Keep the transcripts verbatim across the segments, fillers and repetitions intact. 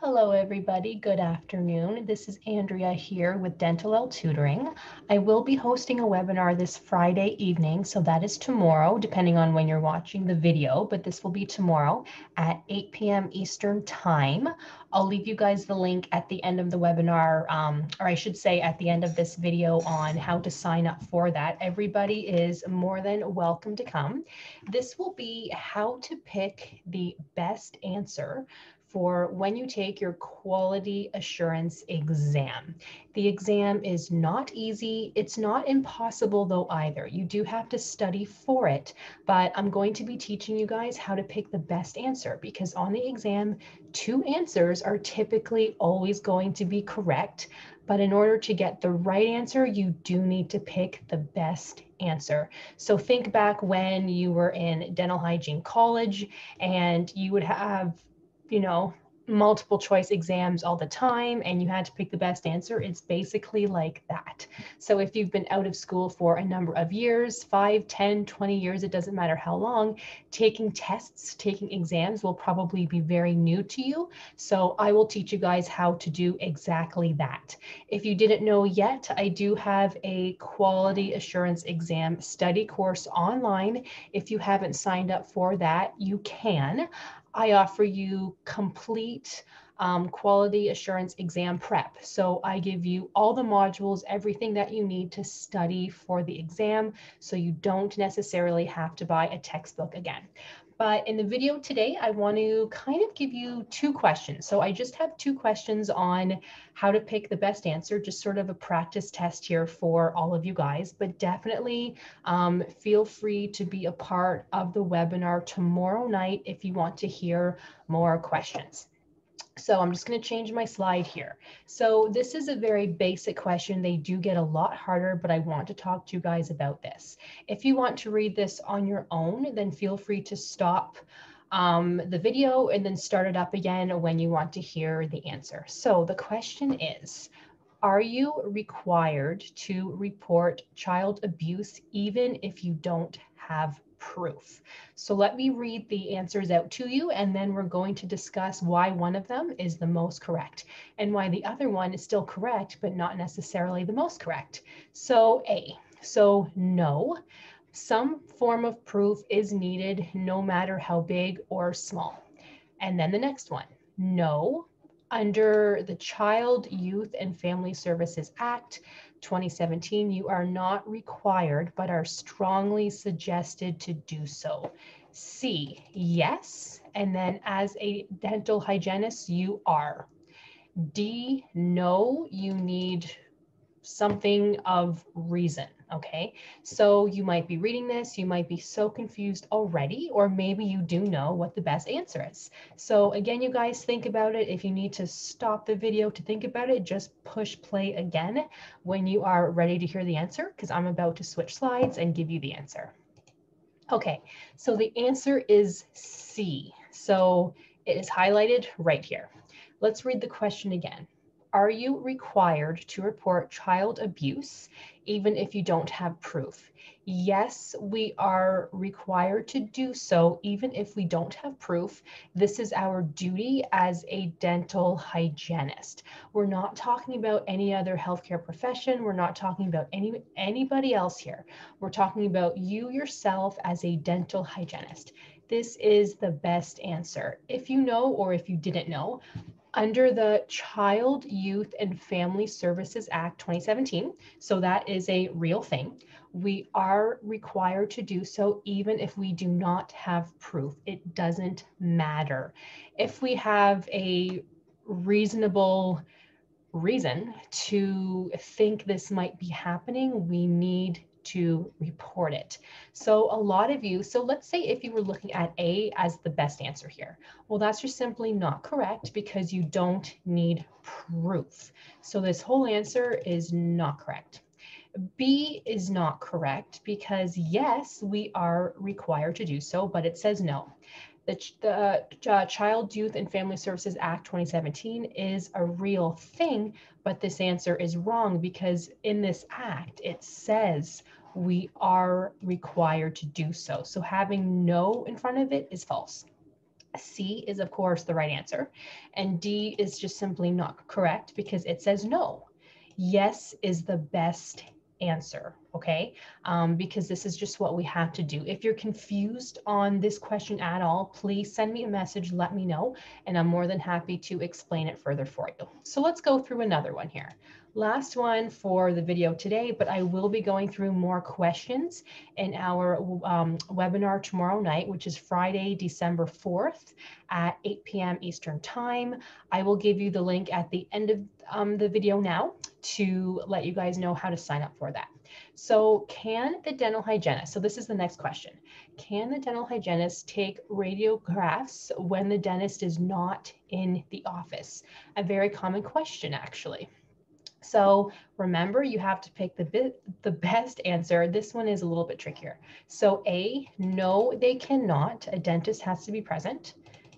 Hello everybody, good afternoon. This is Andrea here with Dentalelle Tutoring. I will be hosting a webinar this Friday evening, so that is tomorrow, depending on when you're watching the video, but this will be tomorrow at eight p m Eastern Time. I'll leave you guys the link at the end of the webinar, um, or I should say at the end of this video on how to sign up for that. Everybody is more than welcome to come. This will be how to pick the best answer for when you take your quality assurance exam. The exam is not easy. It's not impossible though either. You do have to study for it, but I'm going to be teaching you guys how to pick the best answer, because on the exam, two answers are typically always going to be correct. But in order to get the right answer, you do need to pick the best answer. So think back when you were in dental hygiene college and you would have you know, multiple choice exams all the time and you had to pick the best answer. It's basically like that. So if you've been out of school for a number of years, five, ten, twenty years, it doesn't matter how long, taking tests, taking exams will probably be very new to you. So I will teach you guys how to do exactly that. If you didn't know yet, I do have a quality assurance exam study course online. If you haven't signed up for that, you can. I offer you complete um, quality assurance exam prep. So I give you all the modules, everything that you need to study for the exam, so you don't necessarily have to buy a textbook again. But in the video today, I want to kind of give you two questions. So I just have two questions on how to pick the best answer, just sort of a practice test here for all of you guys. But definitely um, feel free to be a part of the webinar tomorrow night if you want to hear more questions. So I'm just going to change my slide here. So this is a very basic question. They do get a lot harder, but I want to talk to you guys about this. If you want to read this on your own, then feel free to stop um, the video and then start it up again when you want to hear the answer. So the question is, are you required to report child abuse even if you don't have proof? So let me read the answers out to you, and then we're going to discuss why one of them is the most correct and why the other one is still correct, but not necessarily the most correct. So A, so no, some form of proof is needed no matter how big or small. And then the next one, no, under the Child, Youth and Family Services Act twenty seventeen, you are not required, but are strongly suggested to do so. C, yes, and then as a dental hygienist, you are. D, no, you need something of reason, okay? So you might be reading this, you might be so confused already, or maybe you do know what the best answer is. So again, you guys think about it. If you need to stop the video to think about it, just push play again when you are ready to hear the answer, because I'm about to switch slides and give you the answer. Okay, so the answer is C. So it is highlighted right here. Let's read the question again. Are you required to report child abuse even if you don't have proof? Yes, we are required to do so even if we don't have proof. This is our duty as a dental hygienist. We're not talking about any other healthcare profession. We're not talking about any anybody else here. We're talking about you yourself as a dental hygienist. This is the best answer. If you know, or if you didn't know, under the Child, Youth and Family Services Act twenty seventeen, so that is a real thing, we are required to do so even if we do not have proof. It doesn't matter. If we have a reasonable reason to think this might be happening, we need to report it. So a lot of you, so let's say if you were looking at A as the best answer here, well, that's just simply not correct because you don't need proof. So this whole answer is not correct. B is not correct because yes, we are required to do so, but it says no. The, the uh, Child, Youth and Family Services Act twenty seventeen is a real thing, but this answer is wrong because in this act, it says we are required to do so. So having no in front of it is false. C is of course the right answer, and D is just simply not correct because it says no. Yes is the best answer, okay? Um, because this is just what we have to do. If you're confused on this question at all, please send me a message, let me know, and I'm more than happy to explain it further for you. So let's go through another one here. Last one for the video today, but I will be going through more questions in our um, webinar tomorrow night, which is Friday, December fourth at eight p m Eastern Time. I will give you the link at the end of um, the video now to let you guys know how to sign up for that. So can the dental hygienist, so this is the next question, can the dental hygienist take radiographs when the dentist is not in the office? A very common question, actually. So remember, you have to pick the bit, the best answer. This one is a little bit trickier. So A, no, they cannot. A dentist has to be present.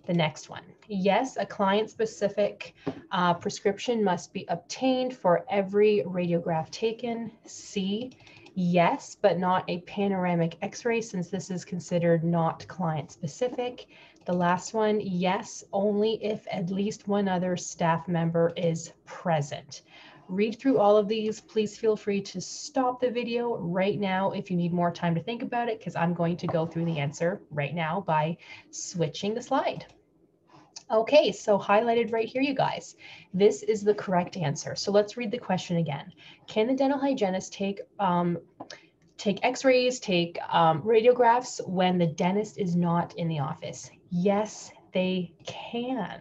The next one, yes, a client-specific uh, prescription must be obtained for every radiograph taken. C, yes, but not a panoramic x-ray since this is considered not client-specific. The last one, yes, only if at least one other staff member is present. Read through all of these. Please feel free to stop the video right now if you need more time to think about it, because I'm going to go through the answer right now by switching the slide. Okay, so highlighted right here, you guys. This is the correct answer. So let's read the question again. Can the dental hygienist take um, take x-rays, take um, radiographs when the dentist is not in the office? Yes, they can.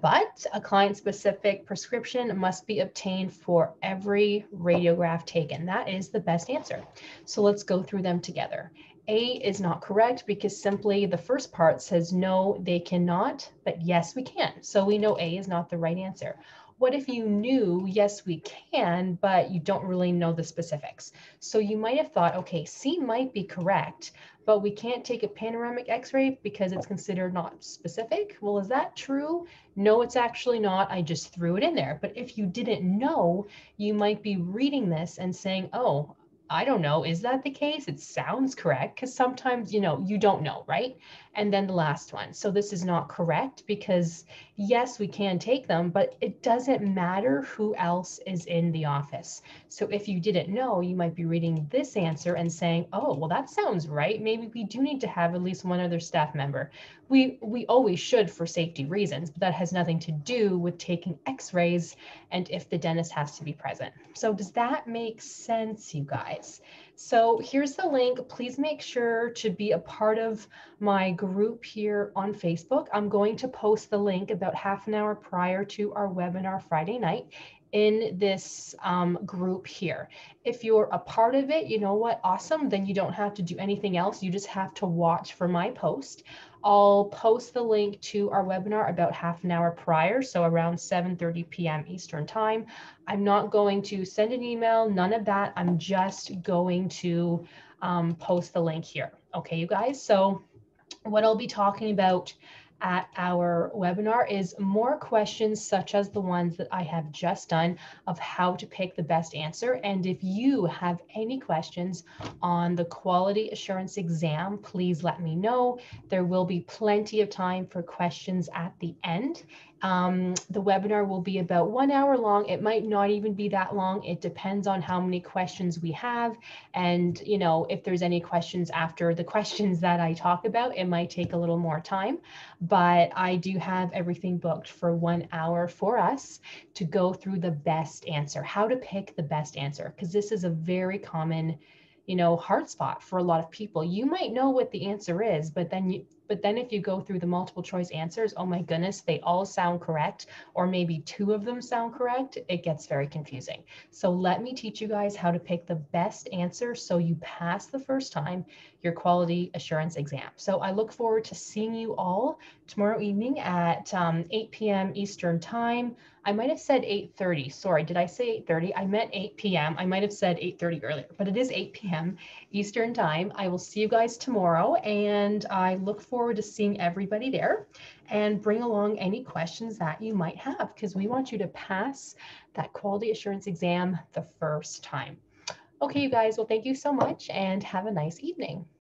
But a client-specific prescription must be obtained for every radiograph taken. That is the best answer. So let's go through them together. A is not correct because simply the first part says no, they cannot, but yes, we can. So we know A is not the right answer. What if you knew, yes, we can, but you don't really know the specifics? So you might have thought, okay, C might be correct, but we can't take a panoramic x-ray because it's considered not specific. Well, is that true? No, it's actually not. I just threw it in there. But if you didn't know, you might be reading this and saying, oh, I don't know. Is that the case? It sounds correct because sometimes, you know, you don't know, right? And then the last one. So this is not correct because yes, we can take them, but it doesn't matter who else is in the office. So if you didn't know, you might be reading this answer and saying, oh, well, that sounds right. Maybe we do need to have at least one other staff member. We, we always should for safety reasons, but that has nothing to do with taking x-rays and if the dentist has to be present. So does that make sense, you guys? So here's the link. Please make sure to be a part of my group here on Facebook. I'm going to post the link about half an hour prior to our webinar Friday night in this um, group here. If you're a part of it, you know what? Awesome. Then you don't have to do anything else. You just have to watch for my post. I'll post the link to our webinar about half an hour prior, so around seven thirty p m Eastern Time. I'm not going to send an email, none of that. I'm just going to um, post the link here. Okay, you guys, so what I'll be talking about at our webinar is more questions such as the ones that I have just done of how to pick the best answer. And if you have any questions on the quality assurance exam, please let me know. There will be plenty of time for questions at the end. Um, the webinar will be about one hour long. It might not even be that long. It depends on how many questions we have. And, you know, if there's any questions after the questions that I talk about, it might take a little more time. But I do have everything booked for one hour for us to go through the best answer, how to pick the best answer, because this is a very common, you know, hard spot for a lot of people. You might know what the answer is, but then you, but then if you go through the multiple choice answers, oh my goodness, they all sound correct, or maybe two of them sound correct, it gets very confusing. So let me teach you guys how to pick the best answer so you pass the first time your quality assurance exam. So I look forward to seeing you all tomorrow evening at um, eight p m Eastern Time. I might have said eight thirty, sorry, did I say eight thirty? I meant eight p m I might have said eight thirty earlier, but it is eight p m Eastern Time. I will see you guys tomorrow, and I look forward to seeing everybody there, and bring along any questions that you might have, because we want you to pass that quality assurance exam the first time. Okay, you guys, well, thank you so much and have a nice evening.